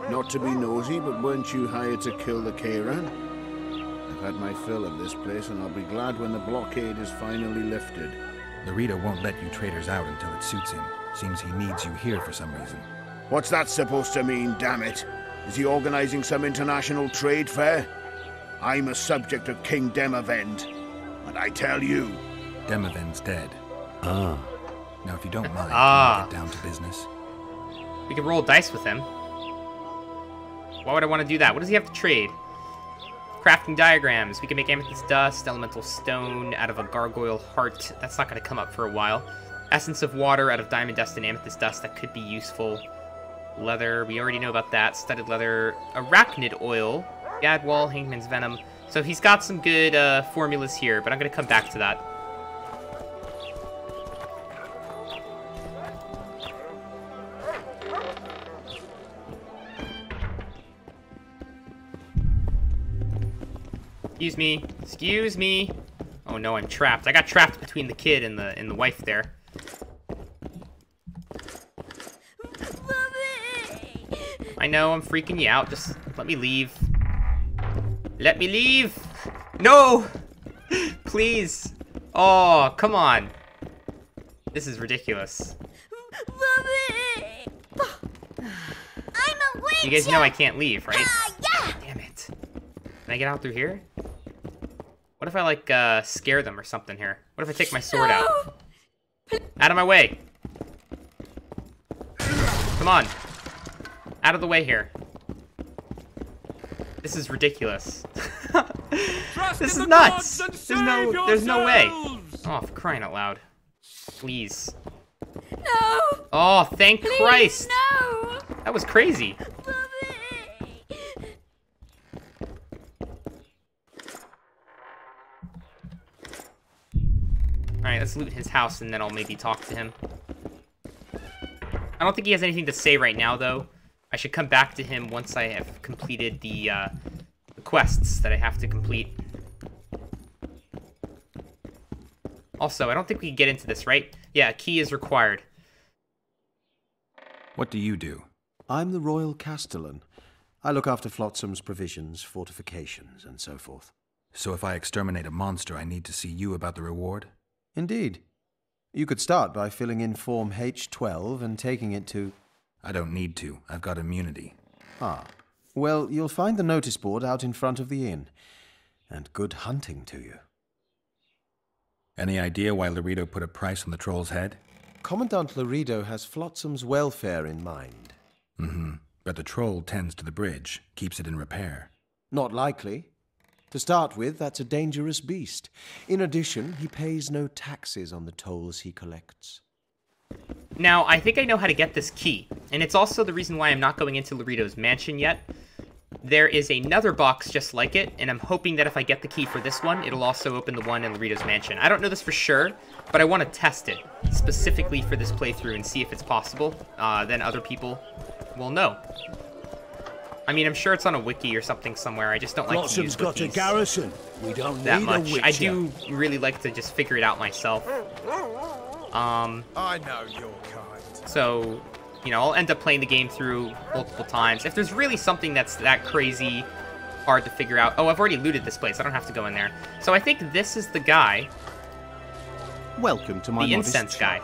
Not to be nosy, but weren't you hired to kill the Kayran? I've had my fill of this place, and I'll be glad when the blockade is finally lifted. Loredo won't let you traitors out until it suits him. Seems he needs you here for some reason. What's that supposed to mean, damn it? Is he organizing some international trade fair? I'm a subject of King Demavend, and I tell you... Demavend's dead. Ah. Uh. Now, if you don't mind, ah. Can we get down to business? We can roll dice with him. Why would I want to do that? What does he have to trade? Crafting diagrams. We can make amethyst dust, elemental stone out of a gargoyle heart. That's not going to come up for a while. Essence of water out of diamond dust and amethyst dust. That could be useful. Leather. We already know about that. Studded leather. Arachnid oil. Gadwall. Hangman's venom. So he's got some good uh, formulas here, but I'm going to come back to that. Excuse me. Excuse me. Oh no, I'm trapped. I got trapped between the kid and the and the wife there. Mommy. I know, I'm freaking you out. Just let me leave. Let me leave. No. Please. Oh, come on. This is ridiculous. Mommy. I'm a witch. You guys know I can't leave, right? Uh, yeah. Damn it. Can I get out through here? What if I, like, uh, scare them or something here? What if I take my sword no. out? Out of my way! Come on. Out of the way here. This is ridiculous. This is nuts! There's no, there's no way. Oh, for crying out loud. Please. No! Oh, thank Please, Christ! No! That was crazy. Alright, let's loot his house and then I'll maybe talk to him. I don't think he has anything to say right now, though. I should come back to him once I have completed the, uh, the quests that I have to complete. Also, I don't think we can get into this, right? Yeah, a key is required. What do you do? I'm the Royal Castellan. I look after Flotsam's provisions, fortifications, and so forth. So if I exterminate a monster, I need to see you about the reward? Indeed. You could start by filling in Form H twelve and taking it to... I don't need to. I've got immunity. Ah. Well, you'll find the notice board out in front of the inn. And good hunting to you. Any idea why Loredo put a price on the troll's head? Commandant Loredo has Flotsam's welfare in mind. Mm-hmm. But the troll tends to the bridge, keeps it in repair. Not likely. To start with, that's a dangerous beast. In addition, he pays no taxes on the tolls he collects. Now, I think I know how to get this key, and it's also the reason why I'm not going into Loredo's mansion yet. There is another box just like it, and I'm hoping that if I get the key for this one, it'll also open the one in Loredo's mansion. I don't know this for sure, but I want to test it, specifically for this playthrough and see if it's possible. Uh, then other people will know. I mean, I'm sure it's on a wiki or something somewhere. I just don't like Flotsam's to use wikis got a garrison. We don't that need much. A witcher. I do really like to just figure it out myself. Um, I know your kind. So, you know, I'll end up playing the game through multiple times. If there's really something that's that crazy hard to figure out. Oh, I've already looted this place. I don't have to go in there. So I think this is the guy. Welcome to my the incense guy.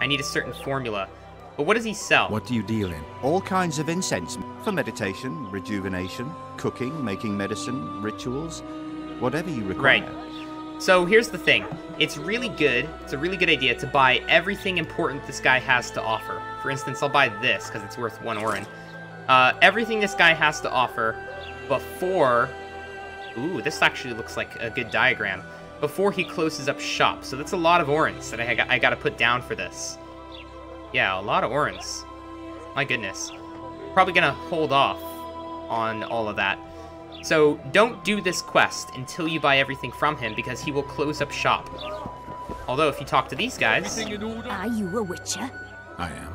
I need a certain formula. But what does he sell? What do you deal in? All kinds of incense. For meditation, rejuvenation, cooking, making medicine, rituals, whatever you require. Right. So here's the thing. It's really good, it's a really good idea to buy everything important this guy has to offer. For instance, I'll buy this, because it's worth one orin. Uh, everything this guy has to offer before... Ooh, this actually looks like a good diagram. Before he closes up shop. So that's a lot of orins that I got, I got to put down for this. Yeah, a lot of orins. My goodness. Probably gonna hold off on all of that. So don't do this quest until you buy everything from him because he will close up shop. Although if you talk to these guys... Are you a witcher? I am.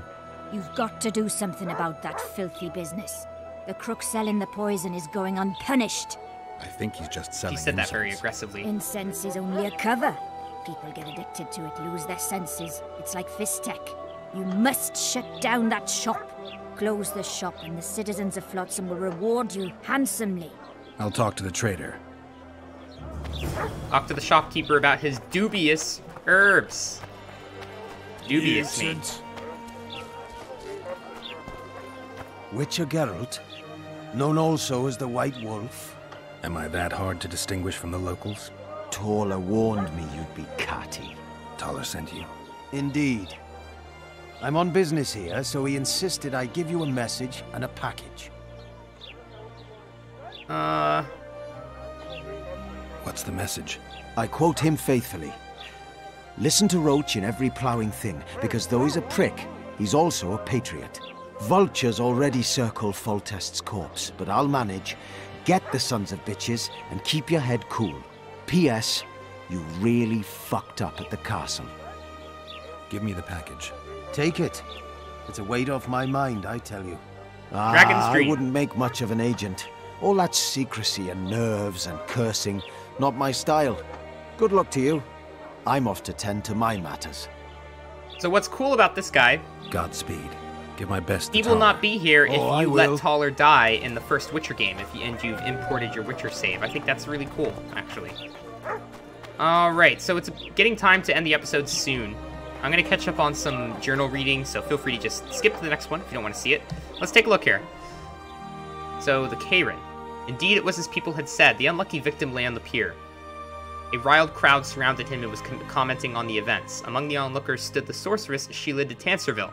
You've got to do something about that filthy business. The crook selling the poison is going unpunished. I think he's just selling incense. She said that very aggressively. Incense is only a cover. People get addicted to it, lose their senses. It's like Fistech. You must shut down that shop. Close the shop and the citizens of Flotsam will reward you handsomely. I'll talk to the trader. Talk to the shopkeeper about his dubious herbs. Dubious meat. Witcher Geralt, known also as the White Wolf. Am I that hard to distinguish from the locals? Thaler warned me you'd be catty. Thaler sent you? Indeed. I'm on business here, so he insisted I give you a message and a package. Uh... What's the message? I quote him faithfully. Listen to Roche in every ploughing thing, because though he's a prick, he's also a patriot. Vultures already circle Foltest's corpse, but I'll manage. Get the sons of bitches and keep your head cool. P S. You really fucked up at the castle. Give me the package. Take it. It's a weight off my mind, I tell you. Ah, I wouldn't make much of an agent. All that secrecy and nerves and cursing, not my style. Good luck to you. I'm off to tend to my matters. So what's cool about this guy... Godspeed. Give my best to He will Thaler. Not be here if oh, you let Thaler die in the first Witcher game, if you, and you've imported your Witcher save. I think that's really cool, actually. Alright, so it's getting time to end the episode soon. I'm going to catch up on some journal reading, so feel free to just skip to the next one if you don't want to see it. Let's take a look here. So, the Kayran. Indeed, it was as people had said. The unlucky victim lay on the pier. A riled crowd surrounded him and was com commenting on the events. Among the onlookers stood the sorceress Sheala de Tancarville.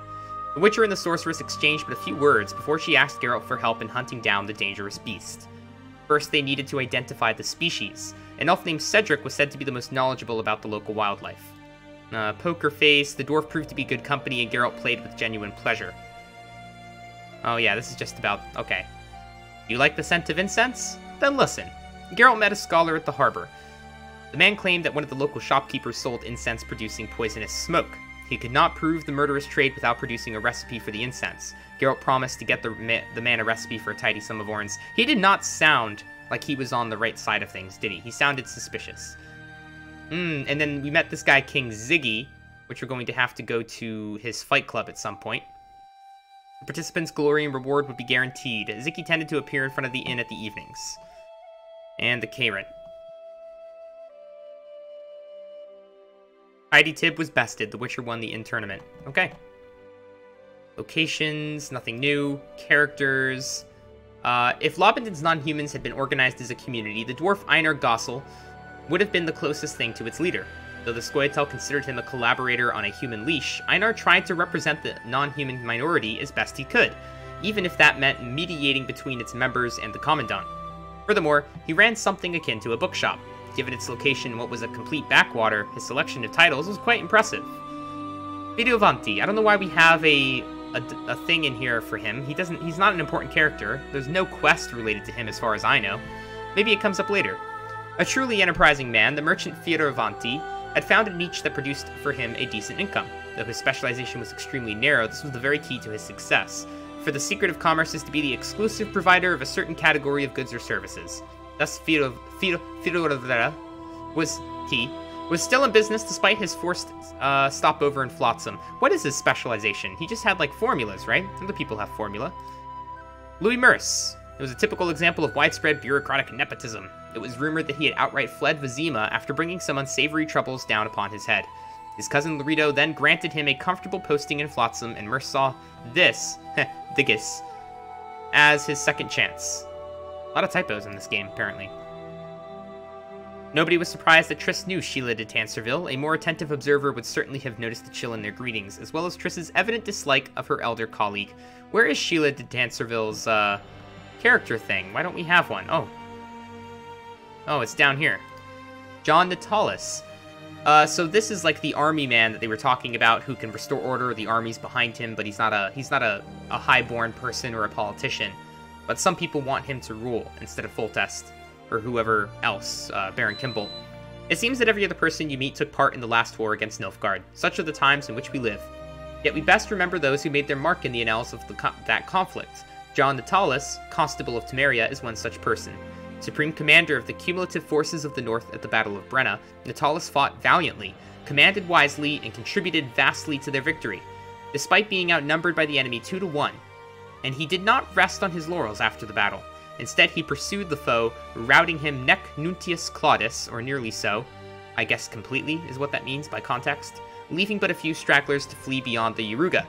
The Witcher and the sorceress exchanged but a few words before she asked Geralt for help in hunting down the dangerous beast. First, they needed to identify the species. An elf named Cedric was said to be the most knowledgeable about the local wildlife. Uh, poker face, the dwarf proved to be good company, and Geralt played with genuine pleasure. Oh yeah, this is just about... okay. You like the scent of incense? Then listen. Geralt met a scholar at the harbor. The man claimed that one of the local shopkeepers sold incense producing poisonous smoke. He could not prove the murderous trade without producing a recipe for the incense. Geralt promised to get the, ma the man a recipe for a tidy sum of orins. He did not sound like he was on the right side of things, did he? He sounded suspicious. Mm, and then we met this guy, King Ziggy, which we're going to have to go to his fight club at some point. The participants' glory and reward would be guaranteed. Ziggy tended to appear in front of the inn at the evenings. And the Kayran. I D Tib was bested. The Witcher won the inn tournament. Okay. Locations, nothing new. Characters. Uh, if Lobendon's non-humans had been organized as a community, the dwarf Einar Gausel would have been the closest thing to its leader. Though the Scoia'tael considered him a collaborator on a human leash, Einar tried to represent the non-human minority as best he could, even if that meant mediating between its members and the Commandant. Furthermore, he ran something akin to a bookshop. Given its location in what was a complete backwater, his selection of titles was quite impressive. Fioravanti. I don't know why we have a, a, a thing in here for him. He doesn't. He's not an important character. There's no quest related to him as far as I know. Maybe it comes up later. A truly enterprising man, the merchant Fioravanti had found a niche that produced for him a decent income. Though his specialization was extremely narrow, this was the very key to his success. For the secret of commerce is to be the exclusive provider of a certain category of goods or services. Thus, Fido, Fido, Fido, was he was still in business despite his forced uh, stopover in Flotsam. What is his specialization? He just had like formulas, right? Other people have formula. Louis Mertz. It was a typical example of widespread bureaucratic nepotism. It was rumored that he had outright fled Vizima after bringing some unsavory troubles down upon his head. His cousin Loredo then granted him a comfortable posting in Flotsam, and Mertz saw this, the gis, as his second chance. A lot of typos in this game, apparently. Nobody was surprised that Triss knew Sheala de Tancarville. A more attentive observer would certainly have noticed the chill in their greetings, as well as Triss's evident dislike of her elder colleague. Where is Sheila de Tancerville's uh, character thing? Why don't we have one? Oh. Oh, it's down here. John Natalis. Uh, so this is like the army man that they were talking about who can restore order. The army's behind him, but he's not a he's not a, a highborn person or a politician. But some people want him to rule instead of Foltest, or whoever else, uh, Baron Kimbleton. It seems that every other person you meet took part in the last war against Nilfgaard. Such are the times in which we live. Yet we best remember those who made their mark in the annals of the co that conflict. John Natalis, Constable of Temeria, is one such person. Supreme Commander of the Cumulative Forces of the North at the Battle of Brenna, Natalis fought valiantly, commanded wisely, and contributed vastly to their victory, despite being outnumbered by the enemy two to one. And he did not rest on his laurels after the battle. Instead, he pursued the foe, routing him nec nuntius claudius, or nearly so. I guess completely is what that means by context, leaving but a few stragglers to flee beyond the Yoruga.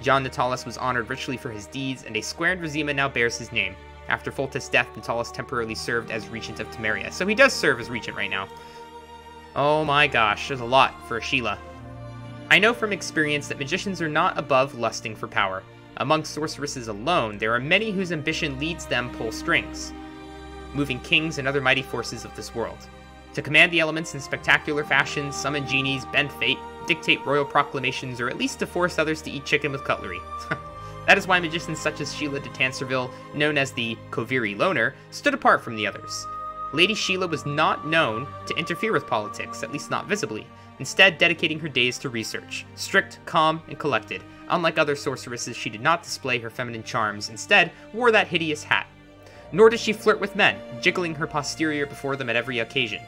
John Natalis was honored richly for his deeds, and a square in Vizima now bears his name. After Foltest's death, Natalis temporarily served as regent of Temeria. So he does serve as regent right now. Oh my gosh, there's a lot for Sheala. I know from experience that magicians are not above lusting for power. Among sorceresses alone, there are many whose ambition leads them pull strings, moving kings and other mighty forces of this world. To command the elements in spectacular fashion, summon genies, bend fate, dictate royal proclamations, or at least to force others to eat chicken with cutlery. That is why magicians such as Sheala de Tancarville, known as the Coviri Loner, stood apart from the others. Lady Sheala was not known to interfere with politics, at least not visibly, instead dedicating her days to research. Strict, calm, and collected. Unlike other sorceresses, she did not display her feminine charms, instead wore that hideous hat. Nor did she flirt with men, jiggling her posterior before them at every occasion.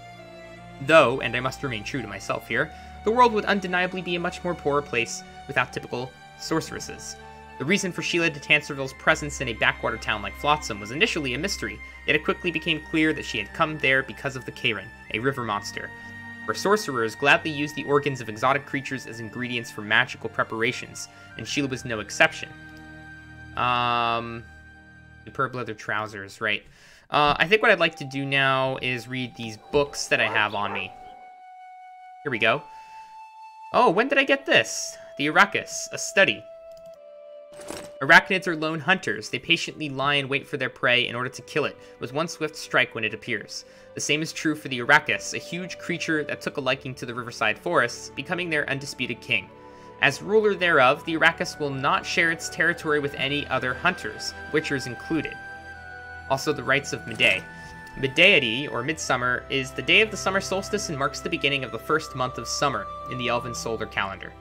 Though, and I must remain true to myself here, the world would undeniably be a much more poorer place without typical sorceresses. The reason for Sheala de Tancarville's presence in a backwater town like Flotsam was initially a mystery, yet it quickly became clear that she had come there because of the Kayran, a river monster, where sorcerers gladly used the organs of exotic creatures as ingredients for magical preparations, and Sheala was no exception. Um, superb leather trousers, right. Uh, I think what I'd like to do now is read these books that I have on me. Here we go. Oh, when did I get this? The Arrakis, a study. Arachnids are lone hunters. They patiently lie in wait for their prey in order to kill it, with one swift strike when it appears. The same is true for the Arrakis, a huge creature that took a liking to the riverside forests, becoming their undisputed king. As ruler thereof, the Arrakis will not share its territory with any other hunters, witchers included. Also, the rites of Medei. Medeity, or Midsummer, is the day of the summer solstice and marks the beginning of the first month of summer in the elven solar calendar.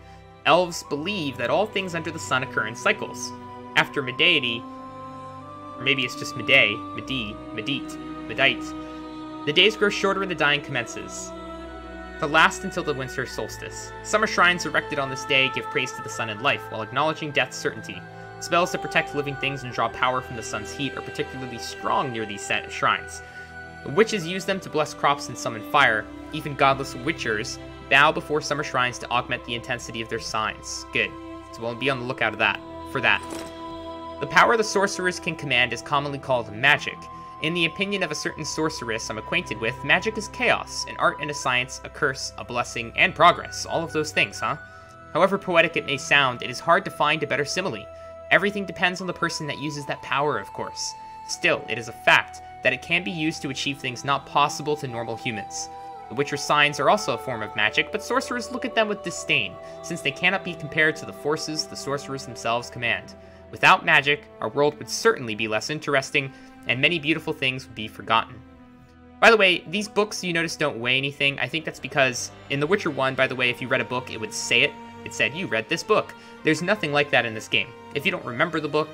Elves believe that all things under the sun occur in cycles. After Medeity, or maybe it's just Medei, Medei, Medit, Medite, the days grow shorter and the dying commences, to last until the winter solstice. Summer shrines erected on this day give praise to the sun and life, while acknowledging death's certainty. Spells that protect living things and draw power from the sun's heat are particularly strong near these set of shrines. Witches use them to bless crops and summon fire. Even godless witchers bow before summer shrines to augment the intensity of their signs. Good. So we'll be on the lookout of that. For that. The power the sorcerers can command is commonly called magic. In the opinion of a certain sorceress I'm acquainted with, magic is chaos, an art and a science, a curse, a blessing, and progress. All of those things, huh? However poetic it may sound, it is hard to find a better simile. Everything depends on the person that uses that power, of course. Still, it is a fact that it can be used to achieve things not possible to normal humans. The Witcher signs are also a form of magic, but sorcerers look at them with disdain, since they cannot be compared to the forces the sorcerers themselves command. Without magic, our world would certainly be less interesting, and many beautiful things would be forgotten. By the way, these books you notice don't weigh anything. I think that's because in The Witcher one, by the way, if you read a book, it would say it. It said, you read this book. There's nothing like that in this game. If you don't remember the book,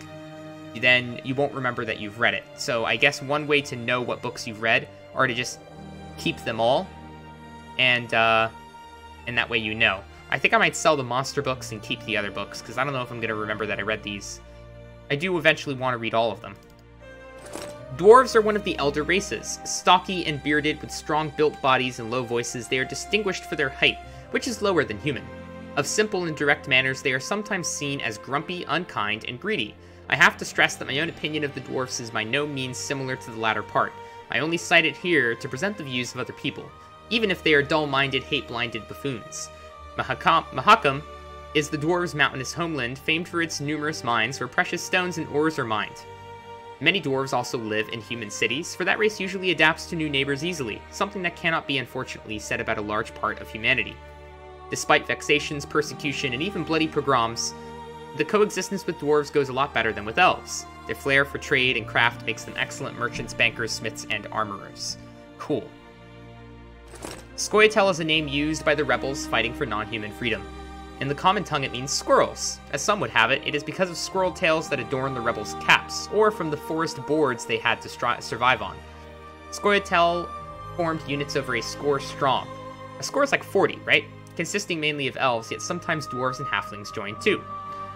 then you won't remember that you've read it. So I guess one way to know what books you've read are to just keep them all. And, uh, and that way you know. I think I might sell the monster books and keep the other books, because I don't know if I'm going to remember that I read these. I do eventually want to read all of them. Dwarves are one of the elder races. Stocky and bearded with strong-built bodies and low voices, they are distinguished for their height, which is lower than human. Of simple and direct manners, they are sometimes seen as grumpy, unkind, and greedy. I have to stress that my own opinion of the dwarves is by no means similar to the latter part. I only cite it here to present the views of other people, even if they are dull-minded, hate-blinded buffoons. Mahakam, Mahakam is the dwarves' mountainous homeland, famed for its numerous mines where precious stones and ores are mined. Many dwarves also live in human cities, for that race usually adapts to new neighbors easily, something that cannot be unfortunately said about a large part of humanity. Despite vexations, persecution, and even bloody pogroms, the coexistence with dwarves goes a lot better than with elves. Their flair for trade and craft makes them excellent merchants, bankers, smiths, and armorers. Cool. Scoia'tael is a name used by the rebels fighting for non-human freedom. In the common tongue it means squirrels. As some would have it, it is because of squirrel tails that adorn the rebels' caps, or from the forest boards they had to survive on. Scoia'tael formed units over a score strong. A score is like forty, right? Consisting mainly of elves, yet sometimes dwarves and halflings joined too.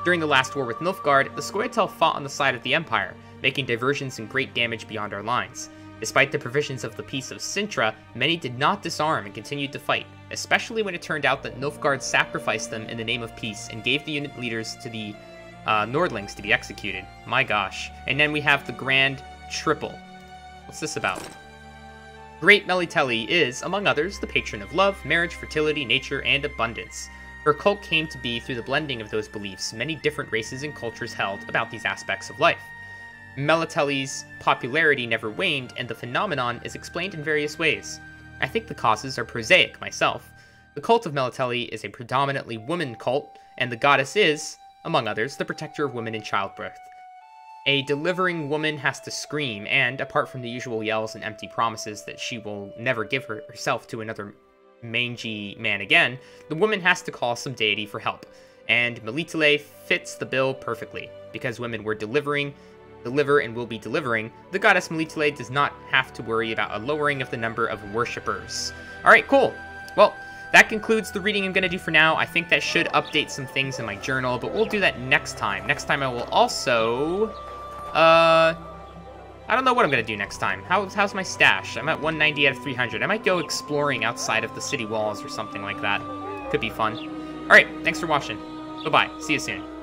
During the last war with Nilfgaard, the Scoia'tael fought on the side of the Empire, making diversions and great damage beyond our lines. Despite the provisions of the Peace of Sintra, many did not disarm and continued to fight, especially when it turned out that Nilfgaard sacrificed them in the name of peace and gave the unit leaders to the uh, Nordlings to be executed. My gosh. And then we have the Grand Triple. What's this about? Great Melitele is, among others, the patron of love, marriage, fertility, nature, and abundance. Her cult came to be through the blending of those beliefs many different races and cultures held about these aspects of life. Melitele's popularity never waned, and the phenomenon is explained in various ways. I think the causes are prosaic myself. The cult of Melitele is a predominantly woman cult, and the goddess is, among others, the protector of women in childbirth. A delivering woman has to scream, and, apart from the usual yells and empty promises that she will never give her herself to another mangy man again, the woman has to call some deity for help. And Melitele fits the bill perfectly. Because women were delivering, deliver and will be delivering, the goddess Melitele does not have to worry about a lowering of the number of worshippers. Alright, cool. Well, that concludes the reading I'm going to do for now. I think that should update some things in my journal, but we'll do that next time. Next time I will also... Uh... I don't know what I'm going to do next time. How, how's my stash? I'm at one ninety out of three hundred. I might go exploring outside of the city walls or something like that. Could be fun. Alright, thanks for watching. Bye-bye. See you soon.